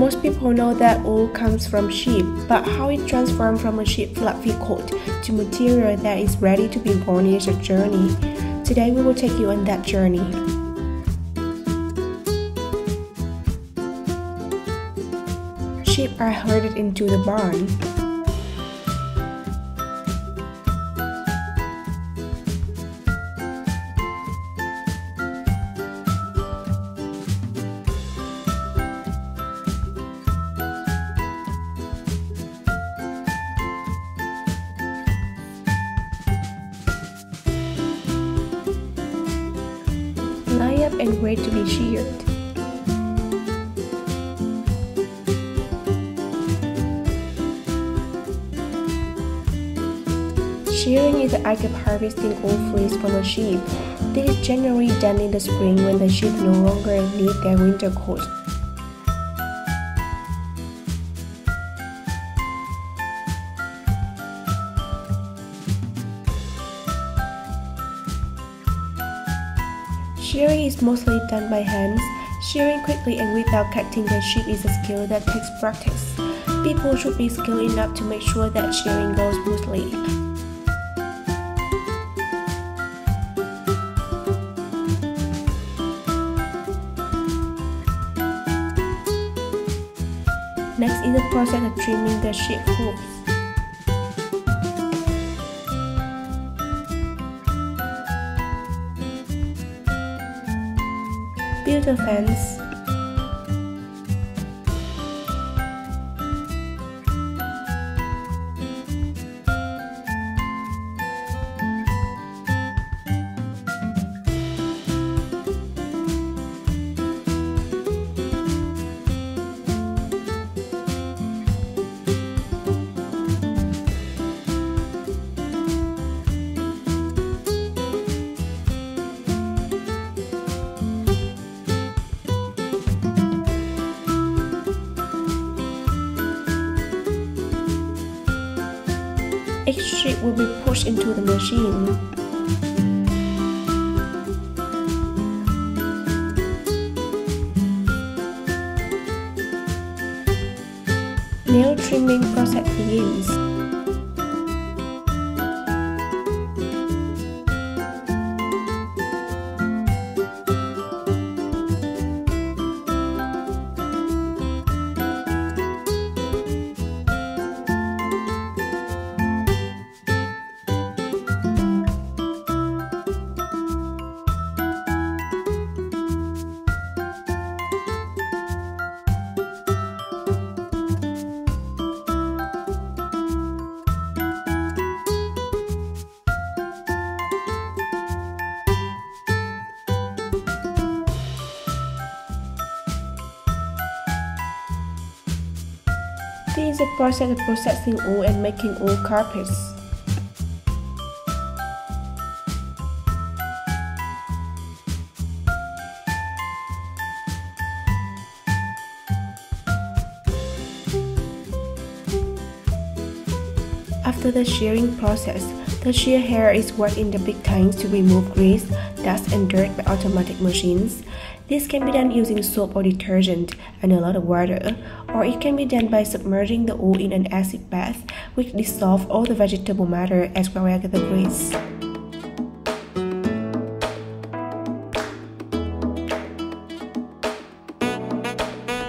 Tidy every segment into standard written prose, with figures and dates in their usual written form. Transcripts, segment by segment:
Most people know that wool comes from sheep, but how it transforms from a sheep fluffy coat to material that is ready to be worn is a journey. Today we will take you on that journey. Sheep are herded into the barn. Line up and wait to be sheared. Shearing is the act of harvesting wool fleece from a sheep. This is generally done in the spring when the sheep no longer need their winter coats. Shearing is mostly done by hands. Shearing quickly and without cutting the sheep is a skill that takes practice. People should be skilled enough to make sure that shearing goes smoothly. Next is the process of trimming the sheep hoofs. Build a fence. Each sheep will be pushed into the machine. Nail trimming process begins. This is the process of processing wool and making wool carpets. After the shearing process, the shear hair is worked in the big tanks to remove grease, dust and dirt by automatic machines. This can be done using soap or detergent and a lot of water, or it can be done by submerging the wool in an acid bath, which dissolves all the vegetable matter as well as the grease.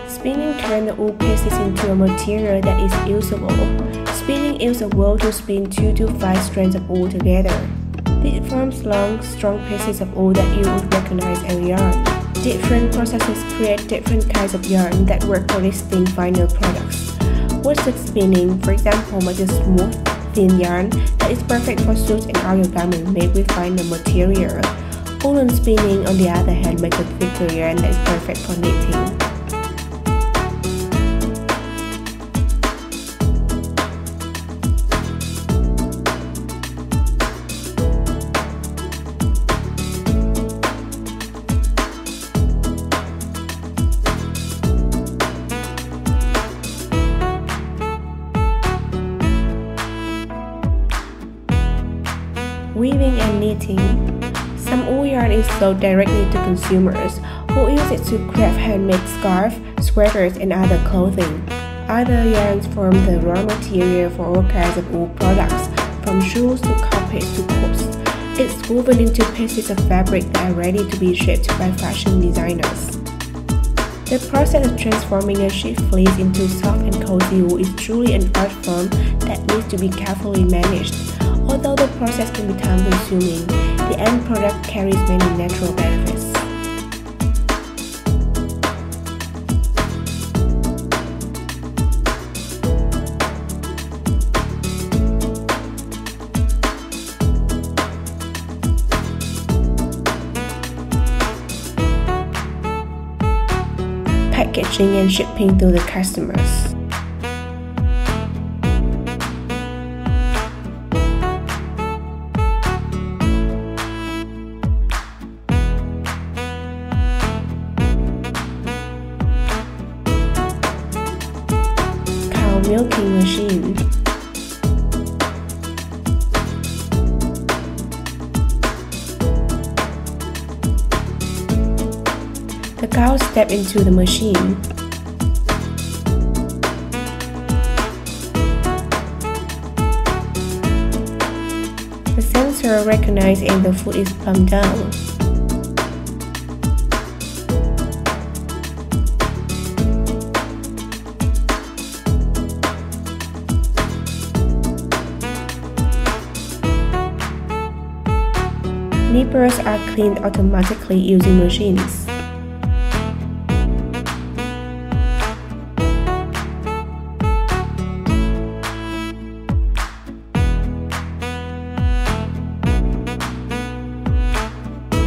Spinning turns the wool pieces into a material that is usable. Spinning is a wheel to spin 2 to 5 strands of wool together. This forms long, strong pieces of wool that you would recognize as yarn. Different processes create different kinds of yarn that work for spin final products. What's the spinning, for example, makes a smooth, thin yarn that is perfect for suits and other garments made with finer material. Woolen spinning, on the other hand, makes a thicker yarn that is perfect for knitting. Weaving and knitting. Some wool yarn is sold directly to consumers, who use it to craft handmade scarves, sweaters, and other clothing. Other yarns form the raw material for all kinds of wool products, from shoes to carpets to coats. It's woven into pieces of fabric that are ready to be shaped by fashion designers. The process of transforming a sheep fleece into soft and cozy wool is truly an art form that needs to be carefully managed. Although the process can be time-consuming, the end product carries many natural benefits. Packaging and shipping to the customers. Cow milking machine. The cows step into the machine. The sensor recognizes if the food is plumped down. Nippers are cleaned automatically using machines.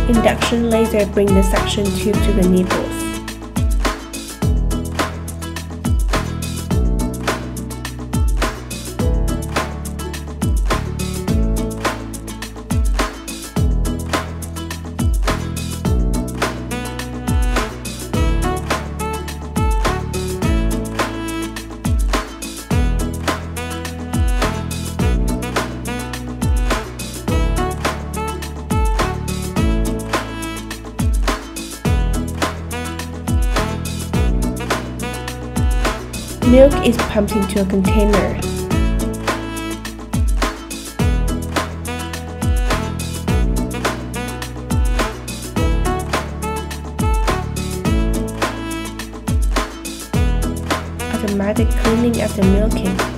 Induction laser brings the suction tube to the nipples. Milk is pumped into a container. Automatic cleaning after milking.